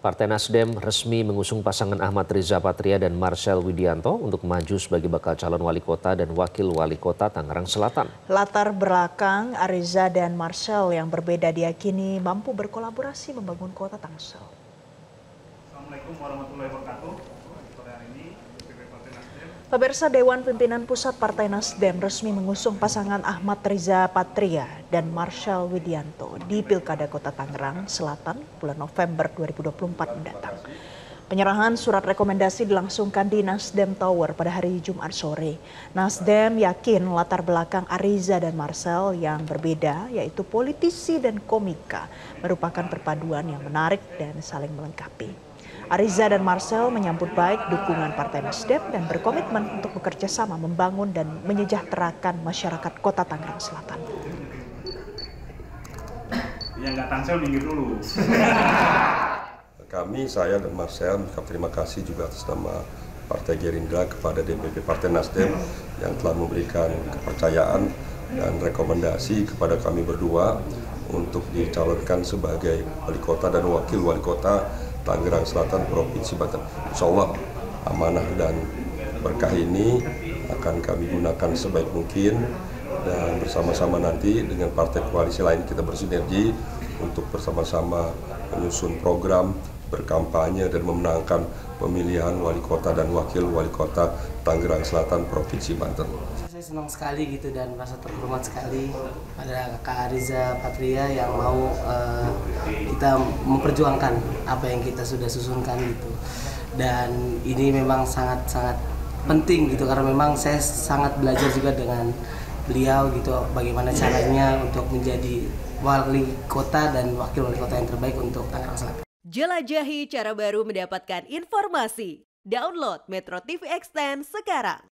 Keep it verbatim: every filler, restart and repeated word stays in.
Partai NasDem resmi mengusung pasangan Ahmad Riza Patria dan Marshel Widianto untuk maju sebagai bakal calon wali kota dan wakil wali kota Tangerang Selatan. Latar belakang Riza dan Marshel yang berbeda diyakini mampu berkolaborasi membangun kota Tangsel. Assalamualaikum warahmatullahi wabarakatuh. Pemirsa, Dewan Pimpinan Pusat Partai NasDem resmi mengusung pasangan Ahmad Riza Patria dan Marshel Widianto di Pilkada Kota Tangerang Selatan bulan November dua ribu dua puluh empat mendatang. Penyerahan surat rekomendasi dilangsungkan di Nasdem Tower pada hari Jumat sore. Nasdem yakin latar belakang Riza dan Marshel yang berbeda, yaitu politisi dan komika, merupakan perpaduan yang menarik dan saling melengkapi. Riza dan Marshel menyambut baik dukungan Partai NasDem dan berkomitmen untuk bekerja sama membangun dan menyejahterakan masyarakat Kota Tangerang Selatan. Yang nggak Tangsel minggir dulu. Kami, saya dan Marshel mengucapkan terima kasih juga atas nama Partai Gerindra kepada D P P Partai NasDem yang telah memberikan kepercayaan dan rekomendasi kepada kami berdua untuk dicalonkan sebagai wali kota dan wakil wali kota Tangerang Selatan Provinsi Banten. Insya Allah amanah dan berkah ini akan kami gunakan sebaik mungkin dan bersama-sama nanti dengan partai koalisi lain kita bersinergi untuk bersama-sama menyusun program berkampanye dan memenangkan pemilihan wali kota dan wakil wali kota Tangerang Selatan Provinsi Banten. Saya senang sekali gitu dan merasa terhormat sekali pada Kak Riza Patria yang mau uh, kita memperjuangkan apa yang kita sudah susunkan gitu. Dan ini memang sangat-sangat penting gitu karena memang saya sangat belajar juga dengan beliau gitu bagaimana caranya untuk menjadi wali kota dan wakil wali kota yang terbaik untuk Tangerang Selatan. Jelajahi cara baru mendapatkan informasi. Download Metro T V Extend sekarang.